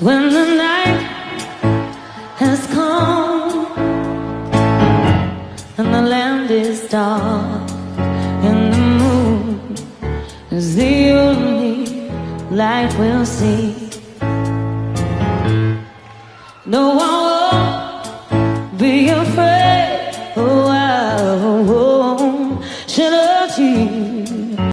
When the night has come and the land is dark and the moon is the only light we'll see, no one